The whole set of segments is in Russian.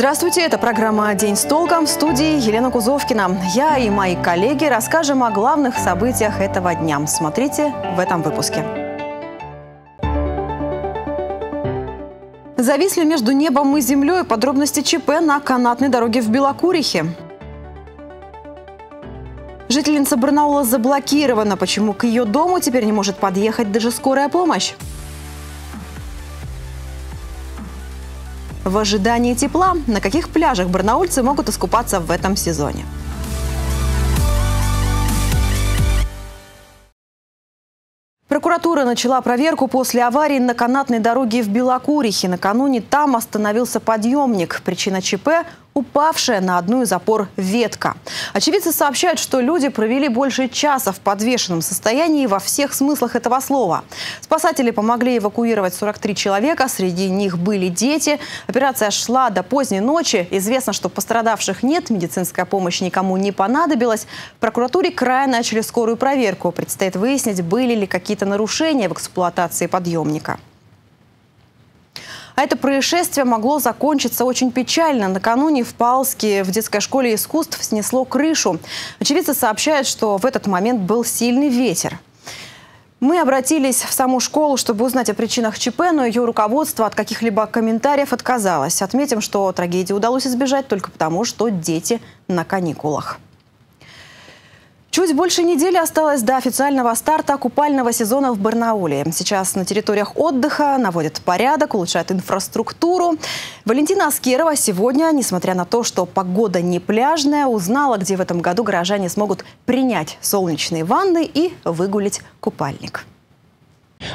Здравствуйте, это программа «День с толком», в студии Елена Кузовкина. Я и мои коллеги расскажем о главных событиях этого дня. Смотрите в этом выпуске. Зависли между небом и землей подробности ЧП на канатной дороге в Белокурихе. Жительница Барнаула заблокирована. Почему к ее дому теперь не может подъехать даже скорая помощь? В ожидании тепла. На каких пляжах барнаульцы могут искупаться в этом сезоне? Прокуратура начала проверку после аварии на канатной дороге в Белокурихе. Накануне там остановился подъемник. Причина ЧП – упавшая на одну из опор ветка. Очевидцы сообщают, что люди провели больше часа в подвешенном состоянии во всех смыслах этого слова. Спасатели помогли эвакуировать 43 человека, среди них были дети. Операция шла до поздней ночи. Известно, что пострадавших нет, медицинская помощь никому не понадобилась. В прокуратуре края начали скорую проверку. Предстоит выяснить, были ли какие-то нарушения в эксплуатации подъемника. А это происшествие могло закончиться очень печально. Накануне в Палске в детской школе искусств снесло крышу. Очевидцы сообщают, что в этот момент был сильный ветер. Мы обратились в саму школу, чтобы узнать о причинах ЧП, но ее руководство от каких-либо комментариев отказалось. Отметим, что трагедии удалось избежать только потому, что дети на каникулах. Чуть больше недели осталось до официального старта купального сезона в Барнауле. Сейчас на территориях отдыха наводят порядок, улучшают инфраструктуру. Валентина Аскерова сегодня, несмотря на то, что погода не пляжная, узнала, где в этом году горожане смогут принять солнечные ванны и выгулить купальник.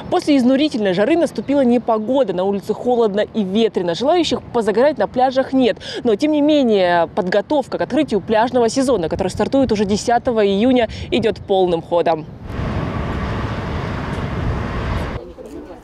После изнурительной жары наступила непогода. На улице холодно и ветрено. Желающих позагорать на пляжах нет. Но, тем не менее, подготовка к открытию пляжного сезона, который стартует уже 10 июня, идет полным ходом.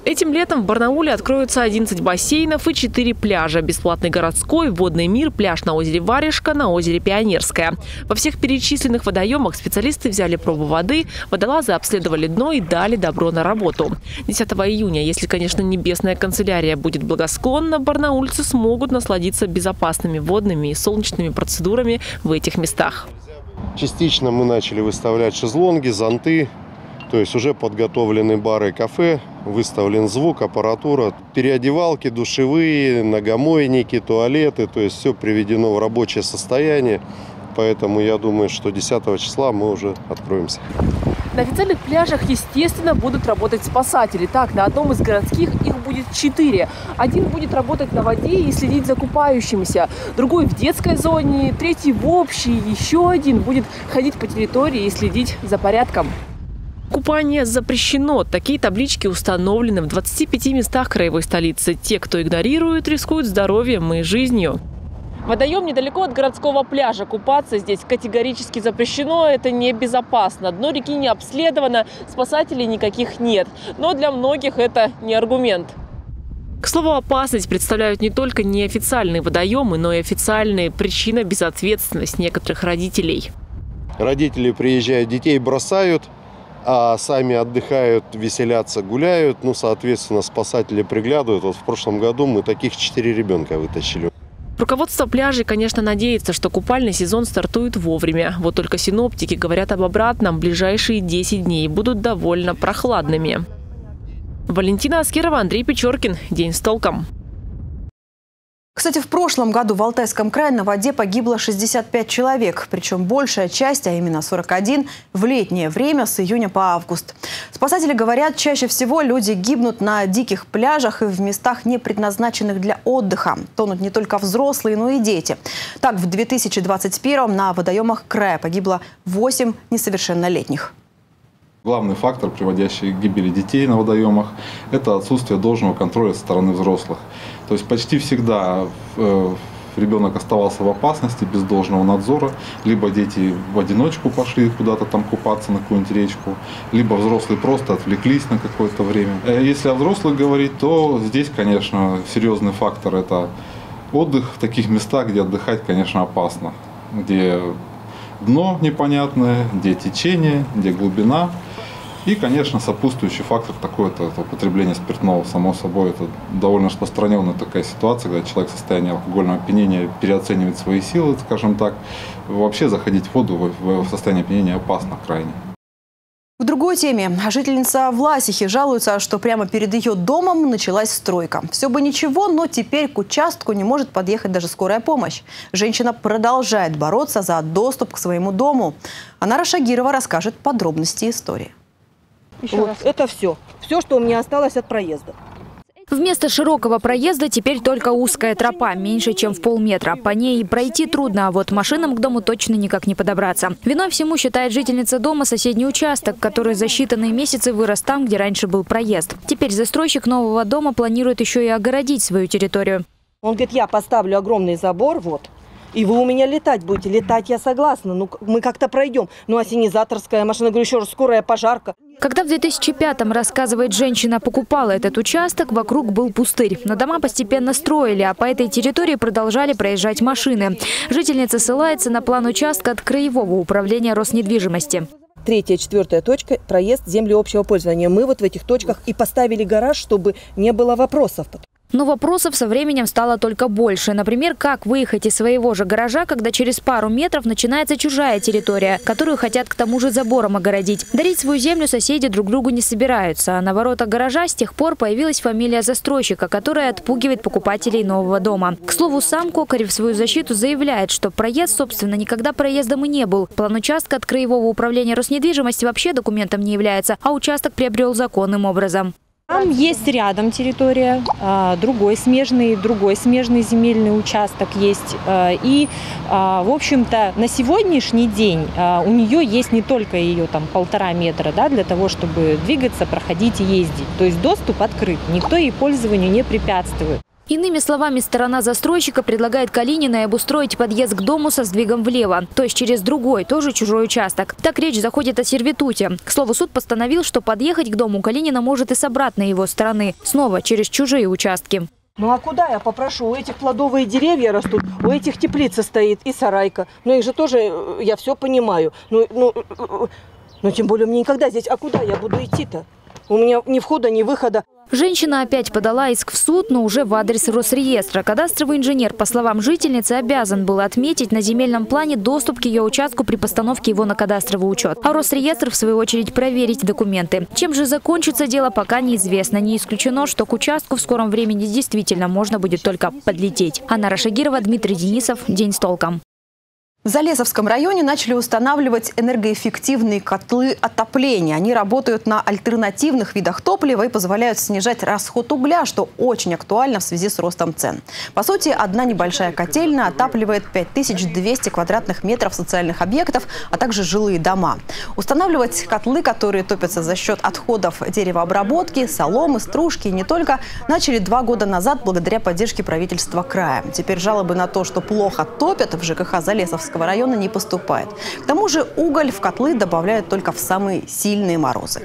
Этим летом в Барнауле откроются 11 бассейнов и 4 пляжа. Бесплатный городской, водный мир, пляж на озере Варежка, на озере Пионерская. Во всех перечисленных водоемах специалисты взяли пробу воды, водолазы обследовали дно и дали добро на работу. 10 июня, если, конечно, небесная канцелярия будет благосклонна, барнаульцы смогут насладиться безопасными водными и солнечными процедурами в этих местах. Частично мы начали выставлять шезлонги, зонты. То есть уже подготовлены бары и кафе, выставлен звук, аппаратура, переодевалки, душевые, ногомойники, туалеты. То есть все приведено в рабочее состояние. Поэтому я думаю, что 10 числа мы уже откроемся. На официальных пляжах, естественно, будут работать спасатели. Так, на одном из городских их будет 4. Один будет работать на воде и следить за купающимися, другой в детской зоне, третий в общей, еще один будет ходить по территории и следить за порядком. Купание запрещено. Такие таблички установлены в 25 местах краевой столицы. Те, кто игнорирует, рискуют здоровьем и жизнью. Водоем недалеко от городского пляжа. Купаться здесь категорически запрещено. Это небезопасно. Дно реки не обследовано, спасателей никаких нет. Но для многих это не аргумент. К слову, опасность представляют не только неофициальные водоемы, но и официальные. Причина – безответственность некоторых родителей. Родители приезжают, детей бросают. А сами отдыхают, веселятся, гуляют. Ну, соответственно, спасатели приглядывают. Вот в прошлом году мы таких 4 ребенка вытащили. Руководство пляжей, конечно, надеется, что купальный сезон стартует вовремя. Вот только синоптики говорят об обратном. Ближайшие 10 дней будут довольно прохладными. Валентина Аскерова, Андрей Печоркин. День с толком. Кстати, в прошлом году в Алтайском крае на воде погибло 65 человек. Причем большая часть, а именно 41, в летнее время с июня по август. Спасатели говорят, чаще всего люди гибнут на диких пляжах и в местах, не предназначенных для отдыха. Тонут не только взрослые, но и дети. Так, в 2021-м на водоемах края погибло 8 несовершеннолетних. Главный фактор, приводящий к гибели детей на водоемах, это отсутствие должного контроля со стороны взрослых. То есть почти всегда ребенок оставался в опасности без должного надзора. Либо дети в одиночку пошли куда-то там купаться на какую-нибудь речку, либо взрослые просто отвлеклись на какое-то время. Если о взрослых говорить, то здесь, конечно, серьезный фактор – это отдых в таких местах, где отдыхать, конечно, опасно. Где дно непонятное, где течение, где глубина. И, конечно, сопутствующий фактор такой, это употребление спиртного, само собой. Это довольно распространенная такая ситуация, когда человек в состоянии алкогольного опьянения переоценивает свои силы, скажем так. Вообще заходить в воду в состоянии опьянения опасно крайне. В другой теме. Жительница Власихи жалуется, что прямо перед ее домом началась стройка. Все бы ничего, но теперь к участку не может подъехать даже скорая помощь. Женщина продолжает бороться за доступ к своему дому. Анара Шагирова расскажет подробности истории. Вот, это все. Все, что у меня осталось от проезда. Вместо широкого проезда теперь только узкая тропа, меньше чем в полметра. По ней пройти трудно, а вот машинам к дому точно никак не подобраться. Виной всему, считает жительница дома, соседний участок, который за считанные месяцы вырос там, где раньше был проезд. Теперь застройщик нового дома планирует еще и огородить свою территорию. Он говорит, я поставлю огромный забор, вот, и вы у меня летать будете. Летать я согласна, ну мы как-то пройдем. Ну а синизаторская машина, говорю, еще раз, скорая, пожарка. Когда в 2005-м, рассказывает женщина, покупала этот участок, вокруг был пустырь. Но дома постепенно строили, а по этой территории продолжали проезжать машины. Жительница ссылается на план участка от Краевого управления Роснедвижимости. Третья, четвертая точка – проезд земли общего пользования. Мы вот в этих точках и поставили гараж, чтобы не было вопросов. Но вопросов со временем стало только больше. Например, как выехать из своего же гаража, когда через пару метров начинается чужая территория, которую хотят к тому же забором огородить. Дарить свою землю соседи друг другу не собираются. А на воротах гаража с тех пор появилась фамилия застройщика, которая отпугивает покупателей нового дома. К слову, сам Кокорев в свою защиту заявляет, что проезд, собственно, никогда проездом и не был. План участка от Краевого управления Роснедвижимости вообще документом не является, а участок приобрел законным образом. Там есть рядом территория, другой смежный земельный участок есть. И, в общем-то, на сегодняшний день у нее есть не только ее там 1,5 метра, да, для того, чтобы двигаться, проходить и ездить. То есть доступ открыт, никто ей пользованию не препятствует. Иными словами, сторона застройщика предлагает Калининой обустроить подъезд к дому со сдвигом влево, то есть через другой, тоже чужой участок. Так речь заходит о сервитуте. К слову, суд постановил, что подъехать к дому Калинина может и с обратной его стороны, снова через чужие участки. Ну а куда я попрошу? У этих плодовые деревья растут, у этих теплица стоит и сарайка. Но их же тоже, я все понимаю. Но тем более мне никогда здесь, а куда я буду идти-то? У меня ни входа, ни выхода. Женщина опять подала иск в суд, но уже в адрес Росреестра. Кадастровый инженер, по словам жительницы, обязан был отметить на земельном плане доступ к ее участку при постановке его на кадастровый учет. А Росреестр, в свою очередь, проверить документы. Чем же закончится дело, пока неизвестно. Не исключено, что к участку в скором времени действительно можно будет только подлететь. Анара Шагирова, Дмитрий Денисов. День с толком. В Залесовском районе начали устанавливать энергоэффективные котлы отопления. Они работают на альтернативных видах топлива и позволяют снижать расход угля, что очень актуально в связи с ростом цен. По сути, одна небольшая котельная отапливает 5200 квадратных метров социальных объектов, а также жилые дома. Устанавливать котлы, которые топятся за счет отходов деревообработки, соломы, стружки и не только, начали 2 года назад благодаря поддержке правительства края. Теперь жалобы на то, что плохо топят в ЖКХ Залесовского района, не поступает. К тому же уголь в котлы добавляют только в самые сильные морозы.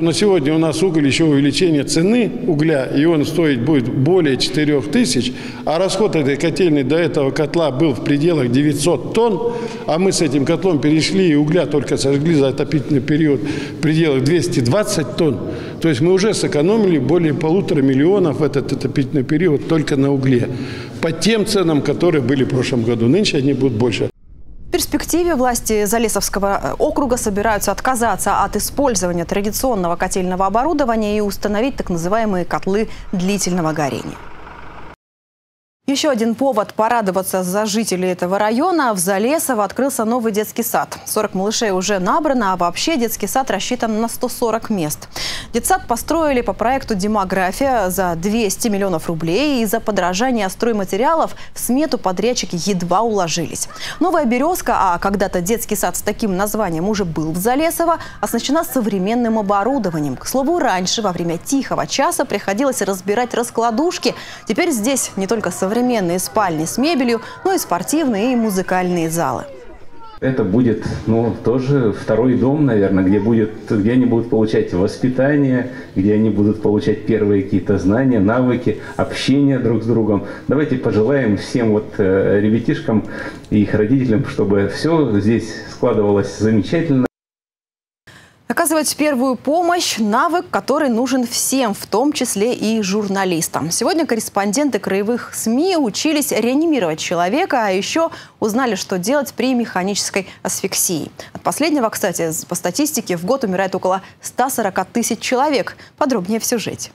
На сегодня у нас уголь, еще увеличение цены угля, и он стоить будет более 4000, а расход этой котельной до этого котла был в пределах 900 тонн, а мы с этим котлом перешли и угля только сожгли за отопительный период в пределах 220 тонн. То есть мы уже сэкономили более 1,5 миллионов в этот отопительный период только на угле. По тем ценам, которые были в прошлом году. Нынче они будут больше. В перспективе власти Залесовского округа собираются отказаться от использования традиционного котельного оборудования и установить так называемые котлы длительного горения. Еще один повод порадоваться за жителей этого района. В Залесово открылся новый детский сад. 40 малышей уже набрано, а вообще детский сад рассчитан на 140 мест. Детсад построили по проекту «Демография» за 200 миллионов рублей. Из-за подорожания стройматериалов в смету подрядчики едва уложились. Новая «Березка», а когда-то детский сад с таким названием уже был в Залесово, оснащена современным оборудованием. К слову, раньше во время тихого часа приходилось разбирать раскладушки. Теперь здесь не только современные спальни с мебелью, но и спортивные и музыкальные залы. Это будет, ну, тоже второй дом, наверное, где они будут получать воспитание, где они будут получать первые какие-то знания, навыки, общение друг с другом. Давайте пожелаем всем вот ребятишкам и их родителям, чтобы все здесь складывалось замечательно. Оказывать первую помощь – навык, который нужен всем, в том числе и журналистам. Сегодня корреспонденты краевых СМИ учились реанимировать человека, а еще узнали, что делать при механической асфиксии. От последнего, кстати, по статистике, в год умирает около 140 тысяч человек. Подробнее в сюжете.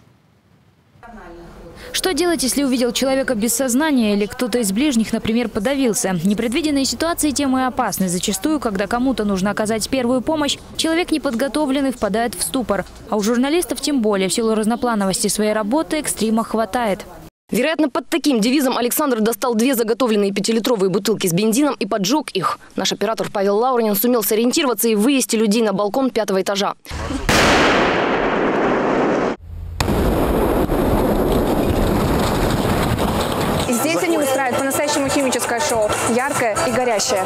Что делать, если увидел человека без сознания или кто-то из ближних, например, подавился? Непредвиденные ситуации тем и опасны. Зачастую, когда кому-то нужно оказать первую помощь, человек неподготовленный впадает в ступор. А у журналистов тем более, в силу разноплановости своей работы, экстрима хватает. Вероятно, под таким девизом Александр достал две заготовленные 5-литровые бутылки с бензином и поджег их. Наш оператор Павел Лаурнин сумел сориентироваться и вывести людей на балкон 5-го этажа. Здесь они устраивают по-настоящему химическое шоу. Яркое и горящее.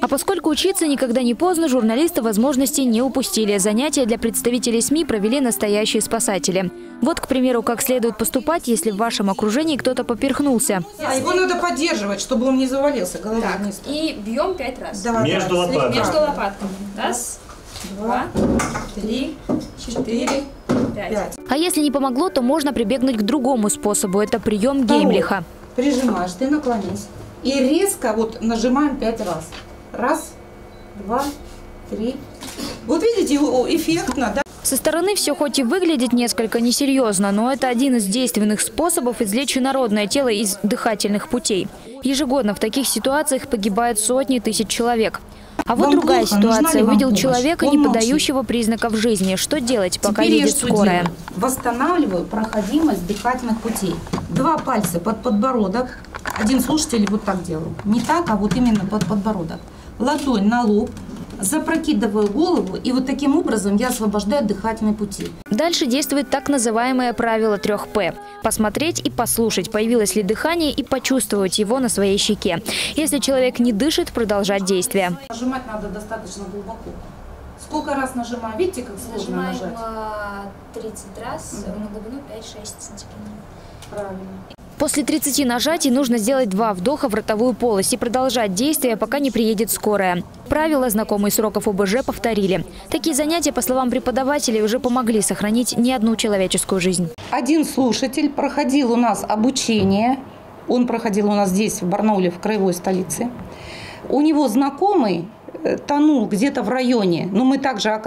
А поскольку учиться никогда не поздно, журналисты возможности не упустили. Занятия для представителей СМИ провели настоящие спасатели. Вот, к примеру, как следует поступать, если в вашем окружении кто-то поперхнулся. А его надо поддерживать, чтобы он не завалился головой вниз. И бьем 5 раз. Да, между лопатками. Между лопатками. 1, 2, 3, 4, 5. А если не помогло, то можно прибегнуть к другому способу. Это прием Геймлиха. Прижимаешь, ты наклонись. И резко вот нажимаем 5 раз. 1, 2, 3. Вот видите, эффектно, да? Со стороны все хоть и выглядит несколько несерьезно, но это один из действенных способов извлечь инородное тело из дыхательных путей. Ежегодно в таких ситуациях погибают сотни тысяч человек. А вот другая ситуация. Увидел человека, не подающего признаков жизни. Что делать, пока едет скорая? Восстанавливаю проходимость дыхательных путей. 2 пальца под подбородок. Один слушатель вот так делал. Не так, а вот именно под подбородок. Ладонь на лоб. Запрокидываю голову, и вот таким образом я освобождаю дыхательные пути. Дальше действует так называемое правило 3П. Посмотреть и послушать, появилось ли дыхание, и почувствовать его на своей щеке. Если человек не дышит, продолжать действие. Нажимать надо достаточно глубоко. Сколько раз нажимаем? Видите, как сложно нажать? Нажимаем 30 раз, на глубину 5-6 сантиметров. Правильно. После 30 нажатий нужно сделать 2 вдоха в ротовую полость и продолжать действие, пока не приедет скорая. Правила, знакомые с уроков ОБЖ, повторили. Такие занятия, по словам преподавателей, уже помогли сохранить не одну человеческую жизнь. Один слушатель проходил у нас обучение. Он проходил у нас здесь, в Барнауле, в краевой столице. У него знакомый тонул где-то в районе. Но мы также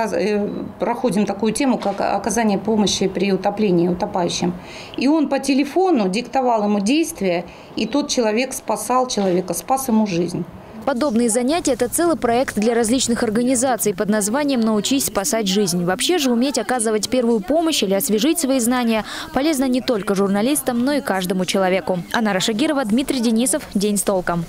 проходим такую тему, как оказание помощи при утоплении утопающим. И он по телефону диктовал ему действия, и тот человек спасал человека, спас ему жизнь. Подобные занятия – это целый проект для различных организаций под названием «Научись спасать жизнь». Вообще же уметь оказывать первую помощь или освежить свои знания полезно не только журналистам, но и каждому человеку. Анара Шагирова, Дмитрий Денисов. День с толком.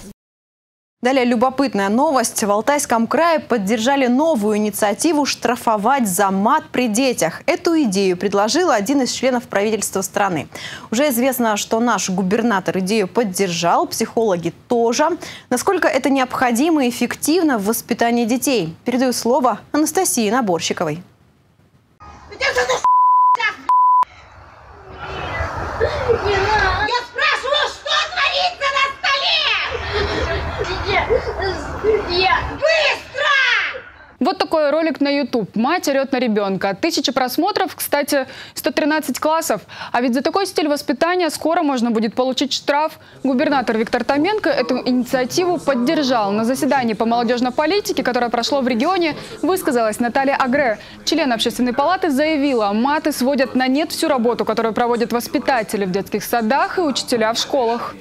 Далее любопытная новость. В Алтайском крае поддержали новую инициативу «Штрафовать за мат при детях». Эту идею предложил один из членов правительства страны. Уже известно, что наш губернатор идею поддержал, психологи тоже. Насколько это необходимо и эффективно в воспитании детей? Передаю слово Анастасии Наборщиковой. Вот такой ролик на YouTube. Мать орет на ребенка. 1000 просмотров, кстати, 113 классов. А ведь за такой стиль воспитания скоро можно будет получить штраф. Губернатор Виктор Томенко эту инициативу поддержал. На заседании по молодежной политике, которое прошло в регионе, высказалась Наталья Агре. Член общественной палаты заявила, маты сводят на нет всю работу, которую проводят воспитатели в детских садах и учителя в школах.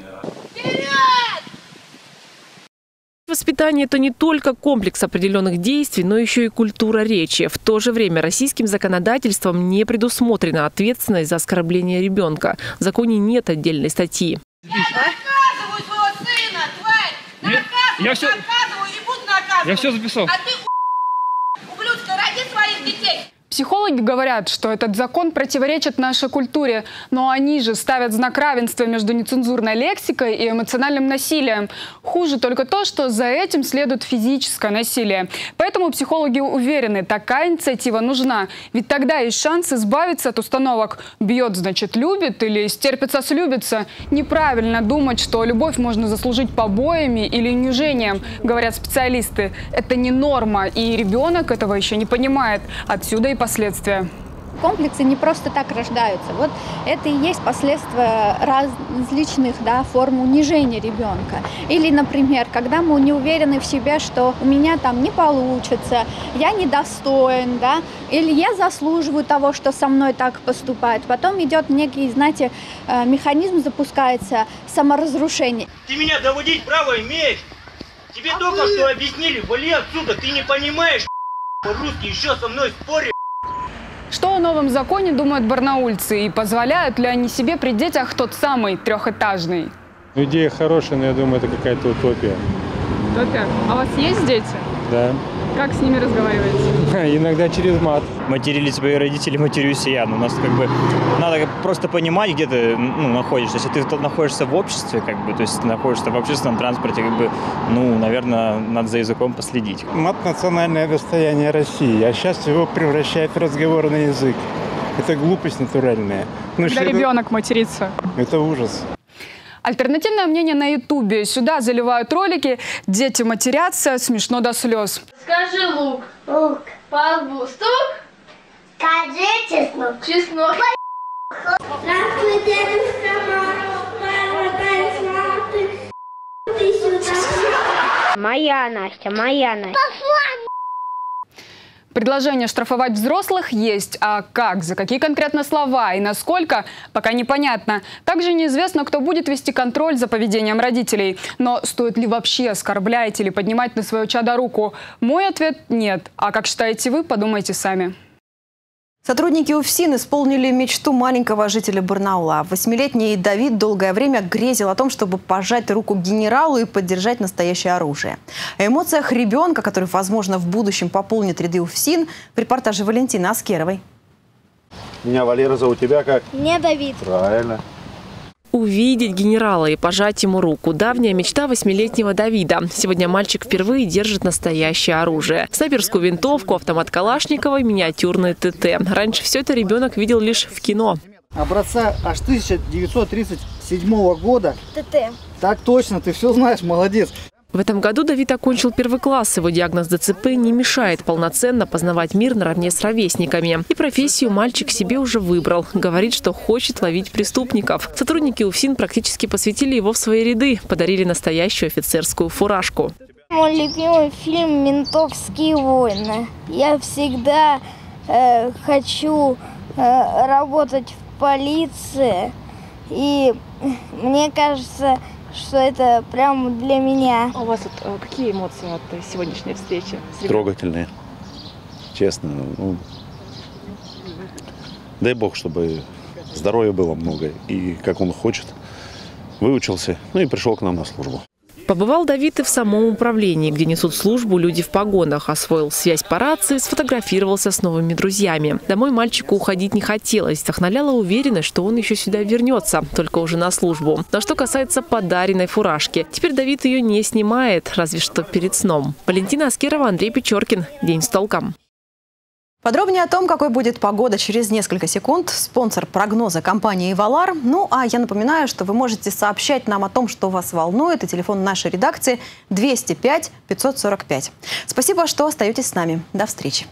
Воспитание – это не только комплекс определенных действий, но еще и культура речи. В то же время российским законодательством не предусмотрена ответственность за оскорбление ребенка. В законе нет отдельной статьи. Я наказываю своего сына, тварь! Наказываю, наказываю и буду наказывать! Я все записал. А ты, ублюдка, ради своих детей! Психологи говорят, что этот закон противоречит нашей культуре, но они же ставят знак равенства между нецензурной лексикой и эмоциональным насилием. Хуже только то, что за этим следует физическое насилие. Поэтому психологи уверены, такая инициатива нужна, ведь тогда есть шанс избавиться от установок «бьет, значит, любит» или «стерпится, слюбится». Неправильно думать, что любовь можно заслужить побоями или унижением, говорят специалисты. Это не норма, и ребенок этого еще не понимает. Отсюда и последствия. Комплексы не просто так рождаются. Вот это и есть последствия различных форм унижения ребенка. Или, например, когда мы не уверены в себе, что у меня там не получится, я недостоин, или я заслуживаю того, что со мной так поступают. Потом идет некий, знаете, механизм запускается, саморазрушение. Ты меня доводить право имеешь? Тебе только что объяснили, вали отсюда, ты не понимаешь, по-русски еще со мной споришь. Что о новом законе думают барнаульцы и позволяют ли они себе при детях тот самый трехэтажный? Идея хорошая, но я думаю, это какая-то утопия. Утопия? А у вас есть дети? Да. Как с ними разговариваете? Иногда через мат. Материли свои родители, матерюсь и я. Но у нас как бы надо просто понимать, где ты находишься. Если ты находишься в обществе, то есть ты находишься в общественном транспорте, наверное, надо за языком последить. Мат – национальное достояние России, а сейчас его превращает в разговорный язык. Это глупость натуральная. Когда ребенок матерится. Это ужас. Альтернативное мнение на Ютубе. Сюда заливают ролики. Дети матерятся, смешно до слез. Скажи лук. Лук. По лбу стук. Скажи чеснок. Чеснок. Моя Настя, моя Настя. Предложение штрафовать взрослых есть, а как, за какие конкретно слова и насколько, пока непонятно. Также неизвестно, кто будет вести контроль за поведением родителей. Но стоит ли вообще оскорблять или поднимать на свое чадо руку? Мой ответ – нет. А как считаете вы, подумайте сами. Сотрудники УФСИН исполнили мечту маленького жителя Барнаула. Восьмилетний Давид долгое время грезил о том, чтобы пожать руку генералу и поддержать настоящее оружие. О эмоциях ребенка, который, возможно, в будущем пополнит ряды УФСИН, в репортаже Валентины Аскеровой. Меня Валера зовут, тебя как? Меня Давид. Правильно. Увидеть генерала и пожать ему руку – давняя мечта восьмилетнего Давида. Сегодня мальчик впервые держит настоящее оружие. Снайперскую винтовку, автомат Калашникова и миниатюрный ТТ. Раньше все это ребенок видел лишь в кино. Образца аж 1937 года. ТТ. Так точно, ты все знаешь, молодец. В этом году Давид окончил первый класс. Его диагноз ДЦП не мешает полноценно познавать мир наравне с ровесниками. И профессию мальчик себе уже выбрал. Говорит, что хочет ловить преступников. Сотрудники УФСИН практически посвятили его в свои ряды. Подарили настоящую офицерскую фуражку. Мой любимый фильм «Ментовские войны». Я всегда хочу работать в полиции. И мне кажется, что это прям для меня. А у вас вот какие эмоции от сегодняшней встречи? Трогательные, честно. Дай бог, чтобы здоровья было много. И как он хочет, выучился, и пришел к нам на службу. Побывал Давид и в самом управлении, где несут службу люди в погонах. Освоил связь по рации, сфотографировался с новыми друзьями. Домой мальчику уходить не хотелось. Вдохновляла уверенность, что он еще сюда вернется, только уже на службу. Но что касается подаренной фуражки, теперь Давид ее не снимает, разве что перед сном. Валентина Аскерова, Андрей Печоркин. День с толком. Подробнее о том, какой будет погода через несколько секунд, спонсор прогноза компании «Ивалар». Ну, а я напоминаю, что вы можете сообщать нам о том, что вас волнует, и телефон нашей редакции 205 545. Спасибо, что остаетесь с нами. До встречи.